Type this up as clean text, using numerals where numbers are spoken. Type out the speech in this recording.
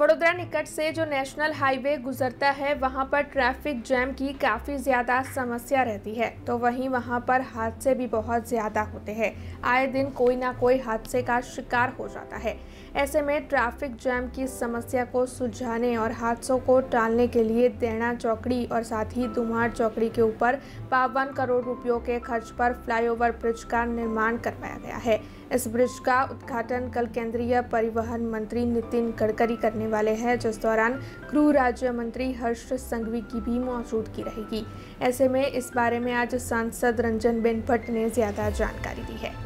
वडोदरा निकट से जो नेशनल हाईवे गुजरता है वहां पर ट्रैफिक जैम की काफ़ी ज़्यादा समस्या रहती है, तो वहां पर हादसे भी बहुत ज़्यादा होते हैं। आए दिन कोई ना कोई हादसे का शिकार हो जाता है। ऐसे में ट्रैफिक जैम की समस्या को सुलझाने और हादसों को टालने के लिए देना चौकड़ी और साथ ही दुमाड़ चौकड़ी के ऊपर 52 करोड़ रुपयों के खर्च पर फ्लाईओवर ब्रिज का निर्माण करवाया गया है। इस ब्रिज का उद्घाटन कल केंद्रीय परिवहन मंत्री नितिन गडकरी करने वाले हैं, जिस दौरान गृह राज्य मंत्री हर्ष संघवी की भी मौजूदगी रहेगी। ऐसे में इस बारे में आज सांसद रंजन बेन भट्ट ने ज्यादा जानकारी दी है।